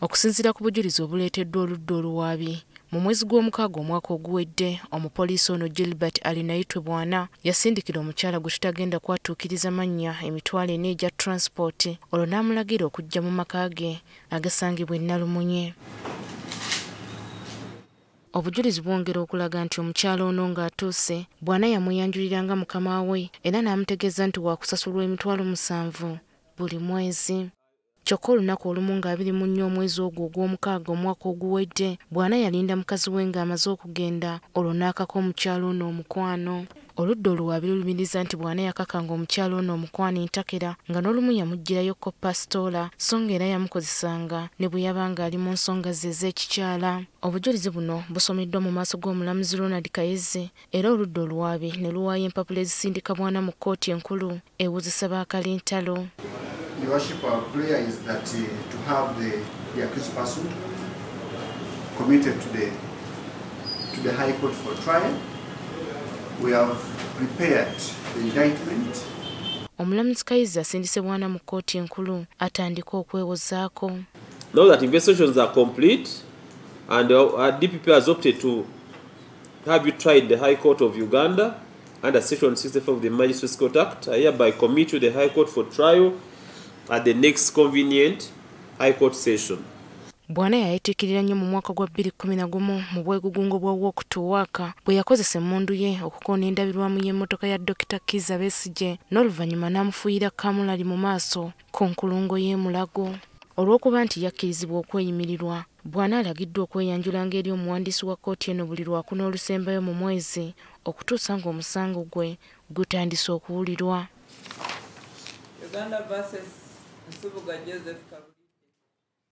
Okusinziira ku bujulizi obuleeteddwa oludda oluwaabi mu mwezi gw'omukaaga omwaka oguwedde omupoliisi ono Gilbert alinayitwe Bwana yasindikira omukyala gwe tutagenda kwatuukiriza mannya emitwalo ena egya transport olwo n'amulagira okujja mu maka ge agasangibwa e Nalumunye. Obujulizi bwongera okulaga nti omukyala ono ng'atuuse Bwana yamuyanjulira nga mukama we era n'amutegeeza nti waakusasulwa emitwalo 7 buli mwezi. Kyokka olunaku olumu nga 24 omwezi ogwo ogw'omukaaga omwaka oguwedde Bwana yalinda mukazi we ng'amaze okugenda olwo n'akaka omukyala ono omukwano. Oludda oluwaabi lulumiriza nti Bwana yakakanga omukyala ono omukwano entakera nga n'olumu yamuggirayokko pasitoola so ng'era yamukozesanga ne bwe yaba ng'ali mu nsonga ze ez'ekikyala. Obujulizi buno busomeddwa mu maaso g'omulamuzi Ronald Kayeze era oludda oluwaabi ne luwaayo empapula ezisindika Bwana mu kkooti enkulu ewozesa baakalintalo. Your Worship, our prayer is that to have the accused person committed to the High Court for trial. We have prepared the indictment. Omulamuzi Kayizza asindise Bwana mu kkooti enkulu atandika okwewozaako. Now that investigations are complete and DPP has opted to have you tried the High Court of Uganda under Section 64 of the Magistrate's Court Act, I hereby commit you to the High Court for trial at the next convenient High Court session. Bwana yayitikirira nnyo mu mwaka gwa 2011 mu bwegugungo bwa Walk to Work bwe yakozesa emmundu ye okukoona endabirwamu y'emmotoka ya Dr. Kizza Besigye n'oluvannyuma n'amufuuyira kamulali mu maaso ku nkulungo y'emulago. Olw'okuba nti yakkirizibwa okweyimirirwa, Bwana alagiddwa okweyanjula ng'eri omuwandiisi wa kkooti eno buli lwaku n'olusembayo mu mwezi okutuusa ng'omusango gwe gutandise okuwulirwa. Uganda versus Nsubuga Joseph Kabaka.